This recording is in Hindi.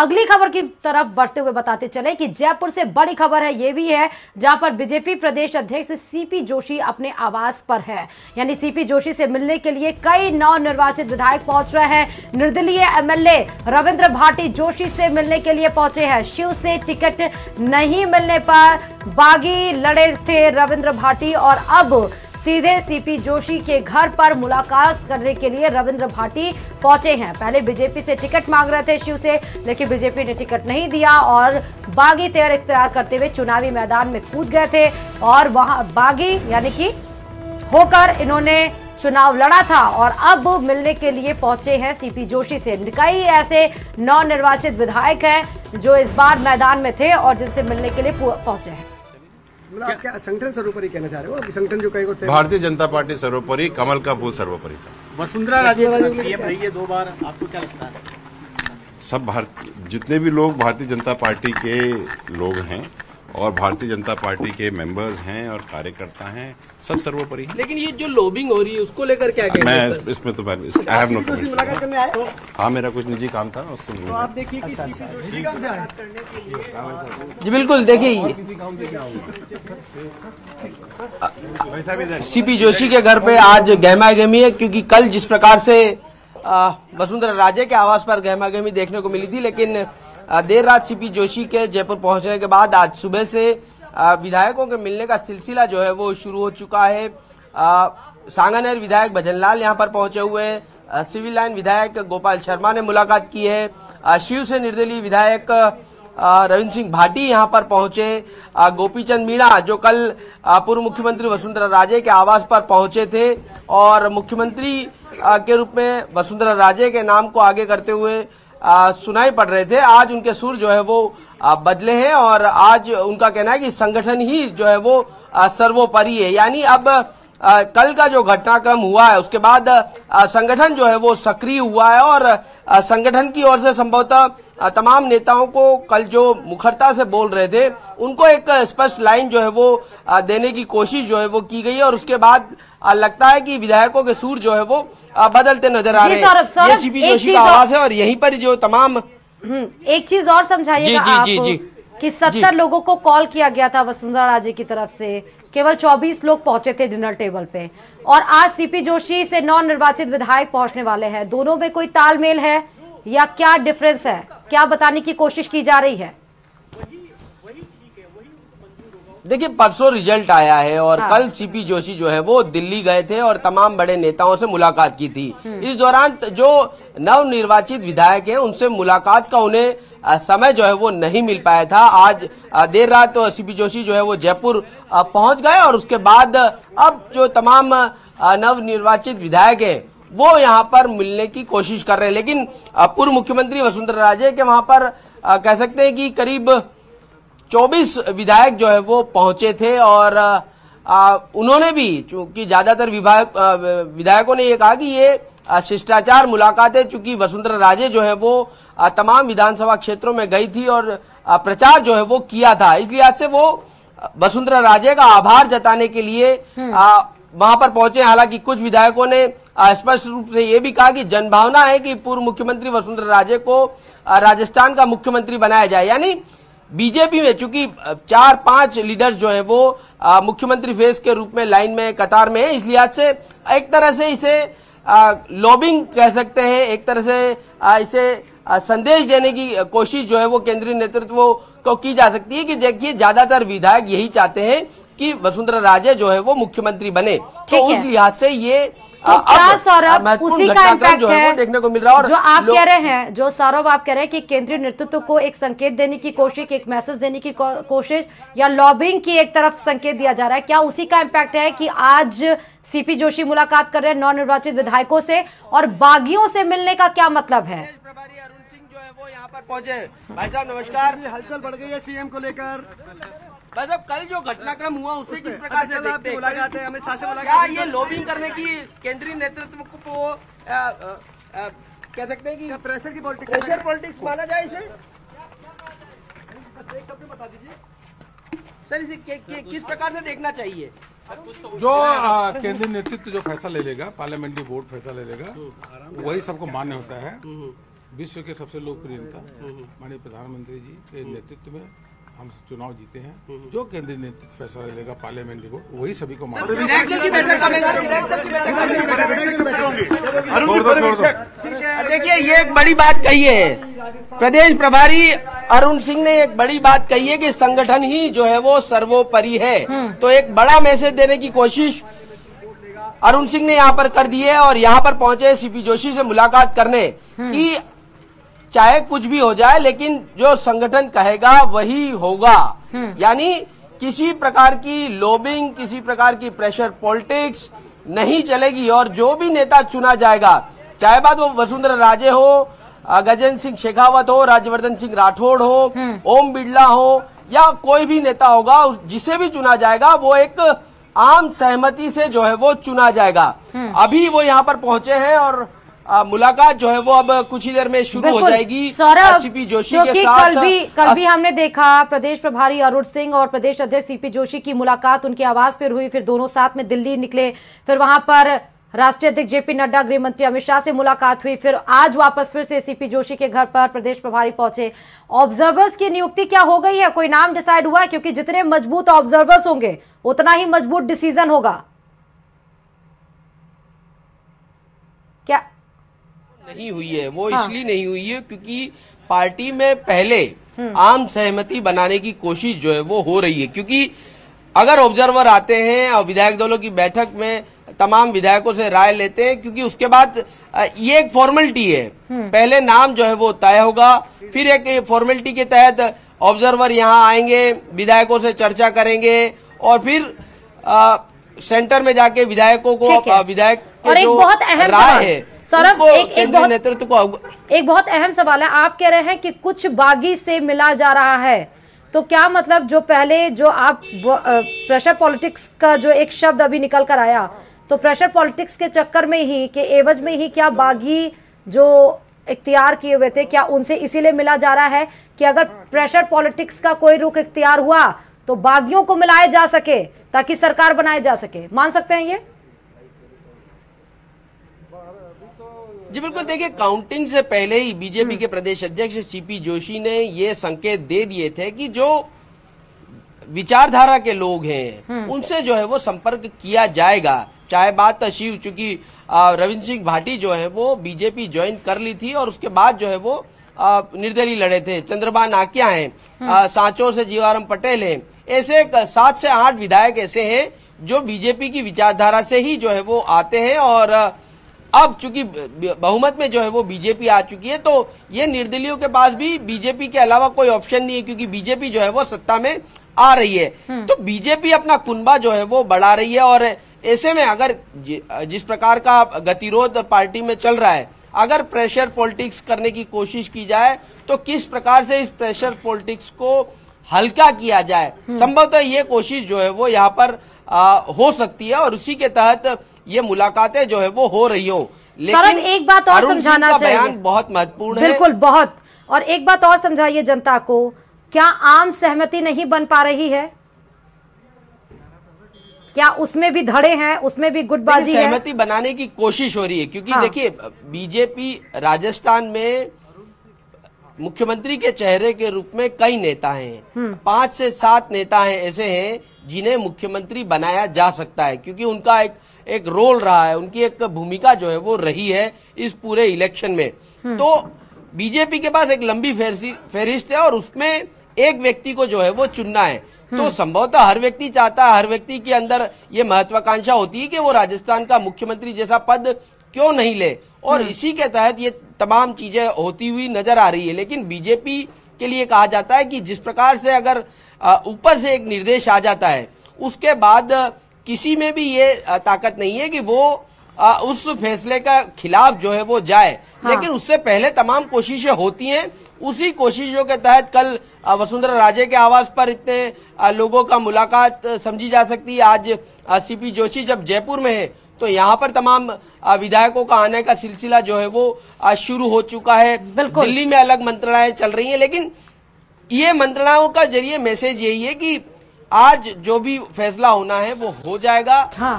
अगली खबर की तरफ बढ़ते हुए बताते चलें कि जयपुर से बड़ी खबर है, ये भी है जहां पर बीजेपी प्रदेश अध्यक्ष सीपी जोशी अपने आवास पर है। यानी सीपी जोशी से मिलने के लिए कई नवनिर्वाचित विधायक पहुंच रहे हैं। निर्दलीय एमएलए रविंद्र भाटी जोशी से मिलने के लिए पहुंचे हैं। शिव से टिकट नहीं मिलने पर बागी लड़े थे रविंद्र भाटी और अब सीधे सीपी जोशी के घर पर मुलाकात करने के लिए रविंद्र भाटी पहुंचे हैं। पहले बीजेपी से टिकट मांग रहे थे शिव से, लेकिन बीजेपी ने टिकट नहीं दिया और बागी तैयार इख्तियार करते हुए चुनावी मैदान में कूद गए थे और वहां बागी यानी कि होकर इन्होंने चुनाव लड़ा था और अब मिलने के लिए पहुंचे हैं सीपी जोशी से। कई ऐसे नवनिर्वाचित विधायक हैं जो इस बार मैदान में थे और जिनसे मिलने के लिए पहुंचे हैं। आप क्या संगठन सर्वोपरि कहना चाह रहे हो? संगठन जो कहेगा भारतीय जनता पार्टी सर्वोपरि, कमल का फूल सर्वोपरि। वसुंधरा राजे सीएम रही है 2 बार, आपको क्या लगता है? सब जितने भी लोग भारतीय जनता पार्टी के लोग हैं और भारतीय जनता पार्टी के मेंबर्स हैं और कार्यकर्ता हैं, सब सर्वोपरि हैं। लेकिन ये जो लोबिंग हो रही है उसको लेकर क्या कहते हैं? मैं इसमें तो आई हैव नो कमेंट। हाँ, मेरा कुछ निजी काम था उससे। तो आप देखिए जी, बिल्कुल देखिए सीपी जोशी के घर पे आज गहमागहमी है, क्योंकि कल जिस प्रकार से वसुंधरा राजे के आवास पर गहमागहमी देखने को मिली थी, लेकिन देर रात सीपी जोशी के जयपुर पहुंचने के बाद आज सुबह से विधायकों के मिलने का सिलसिला जो है वो शुरू हो चुका है। सांगानेर विधायक भजनलाल यहां पर पहुंचे हुए हैं। सिविल लाइन विधायक गोपाल शर्मा ने मुलाकात की है। शिव से निर्दलीय विधायक रविंद्र सिंह भाटी यहां पर पहुंचे। गोपीचंद मीणा जो कल पूर्व मुख्यमंत्री वसुंधरा राजे के आवास पर पहुंचे थे और मुख्यमंत्री के रूप में वसुंधरा राजे के नाम को आगे करते हुए सुनाई पड़ रहे थे, आज उनके सुर जो है वो बदले हैं और आज उनका कहना है कि संगठन ही जो है वो सर्वोपरि है। यानी अब कल का जो घटनाक्रम हुआ है उसके बाद संगठन जो है वो सक्रिय हुआ है और संगठन की ओर से संभवतः तमाम नेताओं को कल जो मुखरता से बोल रहे थे उनको एक स्पष्ट लाइन जो है वो देने की कोशिश जो है वो की गई है और उसके बाद लगता है कि विधायकों के सूर जो है वो बदलते नजर आ रहे हैं। ये सीपी जोशी का आवाज है और यहीं पर जो तमाम एक चीज और समझाइएगा आप कि 70 लोगों को कॉल किया गया था वसुंधरा राजे की तरफ से, केवल 24 लोग पहुंचे थे डिनर टेबल पे और आज सीपी जोशी से नव निर्वाचित विधायक पहुंचने वाले हैं। दोनों में कोई तालमेल है या क्या डिफरेंस है, क्या बताने की कोशिश की जा रही है? देखिए परसों रिजल्ट आया है और कल सीपी जोशी जो है वो दिल्ली गए थे और तमाम बड़े नेताओं से मुलाकात की थी। इस दौरान जो नवनिर्वाचित विधायक हैं उनसे मुलाकात का उन्हें समय जो है वो नहीं मिल पाया था। आज देर रात सीपी जोशी जो है वो जयपुर पहुंच गए और उसके बाद अब जो तमाम नवनिर्वाचित विधायक हैं वो यहाँ पर मिलने की कोशिश कर रहे हैं। लेकिन पूर्व मुख्यमंत्री वसुंधरा राजे के वहाँ पर कह सकते हैं कि करीब 24 विधायक जो है वो पहुंचे थे और उन्होंने भी, चूंकि ज्यादातर विधायकों ने ये कहा कि ये शिष्टाचार मुलाकात है, चूंकि वसुंधरा राजे जो है वो तमाम विधानसभा क्षेत्रों में गई थी और प्रचार जो है वो किया था, इसलिए आज से वो वसुंधरा राजे का आभार जताने के लिए वहां पर पहुंचे। हालांकि कुछ विधायकों ने स्पष्ट रूप से ये भी कहा कि जनभावना है कि पूर्व मुख्यमंत्री वसुंधरा राजे को राजस्थान का मुख्यमंत्री बनाया जाए। यानी बीजेपी में चूंकि 4-5 लीडर्स जो है वो मुख्यमंत्री फेस के रूप में लाइन में कतार में है, इसलिए आज से एक तरह से इसे लॉबिंग कह सकते हैं, एक तरह से इसे संदेश देने की कोशिश जो है वो केंद्रीय नेतृत्व को की जा सकती है कि देखिए ज्यादातर विधायक यही चाहते हैं कि वसुंधरा राजे जो है वो मुख्यमंत्री बने, तो उस लिहाज से ये सौरभ उसी का इम्पैक्ट है देखने को मिल रहा है। जो आप कह रहे हैं, जो सौरभ आप कह रहे हैं कि केंद्रीय नेतृत्व को एक संकेत देने की कोशिश, एक मैसेज देने की कोशिश या लॉबिंग की एक तरफ संकेत दिया जा रहा है, क्या उसी का इम्पैक्ट है कि आज सीपी जोशी मुलाकात कर रहे हैं नव निर्वाचित विधायकों से और बागियों से मिलने का क्या मतलब है? अरुण सिंह जो है वो यहाँ पर पहुंचे। भाई साहब नमस्कार, हलचल बढ़ गई है सीएम को लेकर, मतलब कल जो घटनाक्रम हुआ उसे किस प्रकार से देखते हैं? हमें सासे क्या ये लॉबिंग करने की केंद्रीय नेतृत्व को कह सकते हैं कि प्रेशर की पॉलिटिक्स, प्रेशर पॉलिटिक्स माना जाए इसे? बस एक शब्द बता दीजिए सर, इसे किस प्रकार से देखना चाहिए? जो केंद्रीय नेतृत्व जो फैसला ले लेगा, पार्लियामेंट्री बोर्ड फैसला ले लेगा, वही सबको मान्य होता है। विश्व के सबसे लोकप्रिय नेता माननीय प्रधानमंत्री जी के नेतृत्व में हम चुनाव जीते हैं। जो केंद्रीय नेतृत्व फैसला लेगा पार्लियामेंट रिपोर्ट वही सभी को मानेंगे। देखिए ये एक बड़ी बात कही है प्रदेश प्रभारी अरुण सिंह ने, एक बड़ी बात कही है कि संगठन ही जो है वो सर्वोपरि है। तो एक बड़ा मैसेज देने की कोशिश अरुण सिंह ने यहाँ पर कर दी है और यहाँ पर पहुंचे सीपी जोशी से मुलाकात करने कि चाहे कुछ भी हो जाए लेकिन जो संगठन कहेगा वही होगा। यानी किसी प्रकार की लोबिंग, किसी प्रकार की प्रेशर पॉलिटिक्स नहीं चलेगी और जो भी नेता चुना जाएगा, चाहे बात वो वसुंधरा राजे हो, गजेन्द्र सिंह शेखावत हो, राजवर्धन सिंह राठौड़ हो, ओम बिड़ला हो या कोई भी नेता होगा, जिसे भी चुना जाएगा वो एक आम सहमति से जो है वो चुना जाएगा। अभी वो यहाँ पर पहुंचे हैं और मुलाकात जो है वो अब कुछ ही देर में शुरू हो जाएगी सीपी जोशी के साथ। कल भी हमने देखा प्रदेश प्रभारी अरुण सिंह और प्रदेश अध्यक्ष सीपी जोशी की मुलाकात उनके आवास पर हुई, फिर दोनों साथ में दिल्ली निकले, फिर वहां पर राष्ट्रीय अध्यक्ष जेपी नड्डा, गृह मंत्री अमित शाह से मुलाकात हुई, फिर आज वापस फिर से सीपी जोशी के घर पर प्रदेश प्रभारी पहुंचे। ऑब्जर्वर्स की नियुक्ति क्या हो गई है, कोई नाम डिसाइड हुआ है? क्योंकि जितने मजबूत ऑब्जर्वर्स होंगे उतना ही मजबूत डिसीजन होगा। क्या नहीं हुई है वो? हाँ। इसलिए नहीं हुई है क्योंकि पार्टी में पहले आम सहमति बनाने की कोशिश जो है वो हो रही है। क्योंकि अगर ऑब्जर्वर आते हैं और विधायक दलों की बैठक में तमाम विधायकों से राय लेते हैं, क्योंकि उसके बाद ये एक फॉर्मेलिटी है, पहले नाम जो है वो तय होगा, फिर एक फॉर्मेलिटी के तहत ऑब्जर्वर यहाँ आएंगे, विधायकों से चर्चा करेंगे और फिर सेंटर में जाके विधायकों को विधायक के जो राय है सौरभ एक बहुत अहम सवाल है। आप कह रहे हैं कि कुछ बागी से मिला जा रहा है, तो क्या मतलब जो पहले जो आप प्रेशर पॉलिटिक्स का जो एक शब्द अभी निकल कर आया, तो प्रेशर पॉलिटिक्स के चक्कर में ही, के एवज में ही क्या बागी जो इख्तियार किए हुए थे क्या उनसे इसीलिए मिला जा रहा है कि अगर प्रेशर पॉलिटिक्स का कोई रुख इख्तियार हुआ तो बागियों को मिलाया जा सके ताकि सरकार बनाई जा सके? मान सकते हैं ये? जी बिल्कुल। देखिए काउंटिंग से पहले ही बीजेपी के प्रदेश अध्यक्ष सीपी जोशी ने ये संकेत दे दिए थे कि जो विचारधारा के लोग हैं उनसे जो है वो संपर्क किया जाएगा। चाहे बात शिव, चूंकि रविंद्र सिंह भाटी जो है वो बीजेपी ज्वाइन कर ली थी और उसके बाद जो है वो निर्दलीय लड़े थे, चंद्रबा नाकिया है, सांचों से जीवाराम पटेल है, ऐसे 7 से 8 विधायक ऐसे हैं जो बीजेपी की विचारधारा से ही जो है वो आते हैं और अब चूंकि बहुमत में जो है वो बीजेपी आ चुकी है तो ये निर्दलीयों के पास भी बीजेपी के अलावा कोई ऑप्शन नहीं है, क्योंकि बीजेपी जो है वो सत्ता में आ रही है। तो बीजेपी अपना कुनबा जो है वो बढ़ा रही है और ऐसे में अगर जिस प्रकार का गतिरोध पार्टी में चल रहा है, अगर प्रेशर पॉलिटिक्स करने की कोशिश की जाए तो किस प्रकार से इस प्रेशर पॉलिटिक्स को हल्का किया जाए, संभवतः ये कोशिश जो है वो यहाँ पर हो सकती है और उसी के तहत ये मुलाकातें जो है वो हो रही हो। लेकिन एक बात और समझाना चाहिए, बयान बहुत महत्वपूर्ण है। बिल्कुल बहुत। और एक बात और समझाइए जनता को, क्या आम सहमति नहीं बन पा रही है? क्या उसमें भी धड़े हैं, उसमें भी गुटबाजी है? सहमति बनाने की कोशिश हो रही है क्योंकि देखिए बीजेपी राजस्थान में मुख्यमंत्री के चेहरे के रूप में कई नेता हैं, 5 से 7 नेता हैं ऐसे हैं जिन्हें मुख्यमंत्री बनाया जा सकता है क्योंकि उनका एक रोल रहा है, उनकी एक भूमिका जो है वो रही है इस पूरे इलेक्शन में। तो बीजेपी के पास एक लंबी फेहरिस्त है और उसमें एक व्यक्ति को जो है वो चुनना है। तो संभवतः हर व्यक्ति चाहता है, हर व्यक्ति के अंदर ये महत्वाकांक्षा होती है कि वो राजस्थान का मुख्यमंत्री जैसा पद क्यों नहीं ले और इसी के तहत ये तमाम चीजें होती हुई नजर आ रही है। लेकिन बीजेपी के लिए कहा जाता है कि जिस प्रकार से अगर ऊपर से एक निर्देश आ जाता है उसके बाद किसी में भी ये ताकत नहीं है कि वो उस फैसले का खिलाफ जो है वो जाए। लेकिन उससे पहले तमाम कोशिशें होती हैं, उसी कोशिशों के तहत कल वसुंधरा राजे के आवास पर इतने लोगों का मुलाकात समझी जा सकती है। आज सीपी जोशी जब जयपुर में है तो यहाँ पर तमाम विधायकों का आने का सिलसिला जो है वो शुरू हो चुका है। दिल्ली में अलग मंत्रणाएं चल रही हैं, लेकिन ये मंत्रणाओं का जरिए मैसेज यही है कि आज जो भी फैसला होना है वो हो जाएगा।